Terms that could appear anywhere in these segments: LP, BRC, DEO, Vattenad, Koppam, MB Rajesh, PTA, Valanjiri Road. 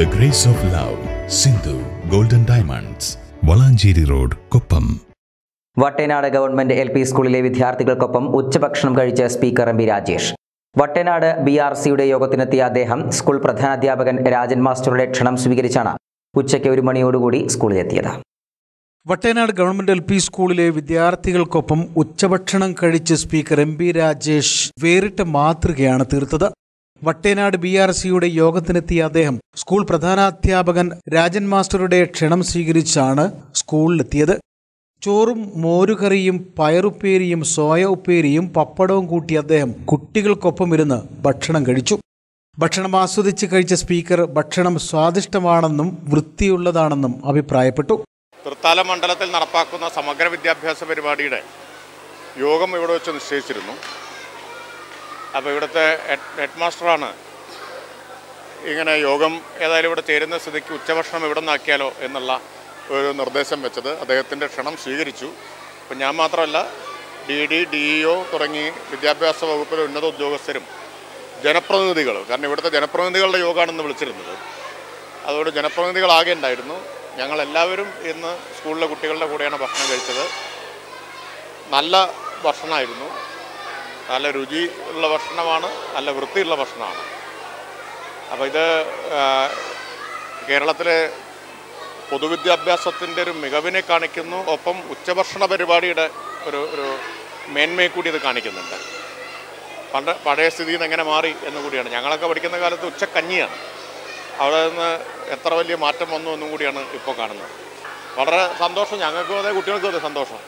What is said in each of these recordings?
The Grace of Love, Sindhu Golden Diamonds, Valanjiri Road, Koppam. Vattenad Government LP School le Vidyarthikal Koppam Uchchabakshanam Kazhicha Speaker MB Rajesh. Vattenad BRCയുടെ യോഗത്തിനെത്തിയ അദ്ദേഹം school പ്രധാനാധ്യാപകൻ രാജൻ മാസ്റ്ററുടെ ക്ഷണം സ്വീകരിച്ചാണ് ഉച്ചയ്ക്ക് 1 മണിയോടുകൂടി സ്കൂളിലെത്തിയത്. വട്ടേനാട് ഗവൺമെന്റ് എൽ പി സ്കൂളിലെ വിദ്യാർത്ഥികൾക്കൊപ്പം ഉച്ചഭക്ഷണം കഴിച്ച് സ്പീക്കർ എം ബി രാജേഷ് വേറിട്ട മാതൃകയാണ് തീർത്തത്. വട്ടേനാട് ബി ആർ സിയുടെ യോഗത്തിനെത്തിയ അദ്ദേഹം സ്കൂൾ പ്രധാനാധ്യാപകൻ രാജൻ മാസ്റ്ററുടെ ക്ഷണം സ്വീകരിച്ചാണ് സ്കൂളിലെത്തിയത്. ചോറും മോരുകറിയും പയറുപ്പേരിയും സോയ ഉപ്പേരിയും പപ്പടവും കൂട്ടി അദ്ദേഹം കുട്ടികൾക്കൊപ്പം ഇരുന്ന് ഭക്ഷണം കഴിച്ചു. ഭക്ഷണം ആസ്വദിച്ച് കഴിച്ച സ്പീക്കർ ഭക്ഷണം സ്വാദിഷ്ടമാണെന്നും വൃത്തിയുള്ളതാണെന്നും അഭിപ്രായപ്പെട്ടു. തൃത്താല മണ്ഡലത്തിൽ നടപ്പാക്കുന്ന സമഗ്ര വിദ്യാഭ്യാസ പരിപാടിയുടെ യോഗം ഇവിടെ വെച്ച് നിശ്ചയിച്ചിരുന്നു. അപ്പോൾ ഇവിടുത്തെ ഹെഡ് മാസ്റ്ററാണ് ഇങ്ങനെ യോഗം ഏതായാലും ഇവിടെ ചേരുന്ന സ്ഥിതിക്ക് ഉച്ചഭക്ഷണം ഇവിടെ നിന്നാക്കിയാലോ എന്നുള്ള ഒരു നിർദ്ദേശം വെച്ചത്. അദ്ദേഹത്തിൻ്റെ ക്ഷണം സ്വീകരിച്ചു. അപ്പം ഞാൻ മാത്രമല്ല, DD DEO തുടങ്ങി വിദ്യാഭ്യാസ വകുപ്പിലെ ഉന്നത ഉദ്യോഗസ്ഥരും ജനപ്രതിനിധികൾ, കാരണം ഇവിടുത്തെ ജനപ്രതിനിധികളുടെ യോഗമാണെന്ന് വിളിച്ചിരുന്നത്, അതുകൊണ്ട് ജനപ്രതിനിധികളാകെ ഉണ്ടായിരുന്നു. ഞങ്ങളെല്ലാവരും ഇന്ന് സ്കൂളിലെ കുട്ടികളുടെ കൂടെയാണ് ഭക്ഷണം കഴിച്ചത്. നല്ല ഭക്ഷണമായിരുന്നു, നല്ല രുചി ഉള്ള ഭക്ഷണമാണ്, നല്ല വൃത്തിയുള്ള ഭക്ഷണമാണ്. അപ്പോൾ ഇത് കേരളത്തിലെ പൊതുവിദ്യാഭ്യാസത്തിൻ്റെ ഒരു മികവിനെ കാണിക്കുന്നു. ഒപ്പം ഉച്ചഭക്ഷണ പരിപാടിയുടെ ഒരു മേന്മയെ കൂടി ഇത് കാണിക്കുന്നുണ്ട്. പഴയ സ്ഥിതിയിൽ നിന്ന് എങ്ങനെ മാറി എന്ന് കൂടിയാണ്. ഞങ്ങളൊക്കെ പഠിക്കുന്ന കാലത്ത് ഉച്ചക്കഞ്ഞിയാണ്, അവിടെ നിന്ന് എത്ര വലിയ മാറ്റം വന്നു എന്നും കൂടിയാണ് ഇപ്പോൾ കാണുന്നത്. വളരെ സന്തോഷം, ഞങ്ങൾക്കും അതെ കുട്ടികൾക്കും അതെ സന്തോഷം.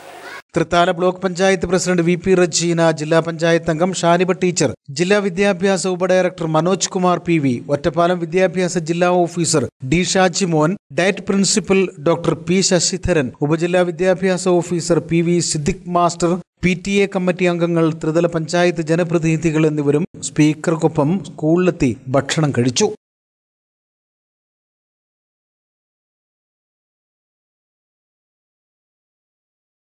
Thrithala block panchayat president VP Rejina, ജില്ലാ പഞ്ചായത്ത് അംഗം ഷാനിബ ടീച്ചർ, ജില്ലാ വിദ്യാഭ്യാസ ഉപഡയറക്ടർ മനോജ് കുമാർ PV, ഒറ്റപ്പാലം വിദ്യാഭ്യാസ ജില്ലാ officer D Shaji Mon, diet principal doctor P Sasidharan, ഉപജില്ലാ വിദ്യാഭ്യാസ officer PV Siddique master, PTA committee അംഗങ്ങൾ, ത്രിതല പഞ്ചായത്ത് ജനപ്രതിനിധികൾ എന്നിവരും സ്പീക്കർക്കൊപ്പം സ്കൂളിലെത്തി ഭക്ഷണം കഴിച്ചു.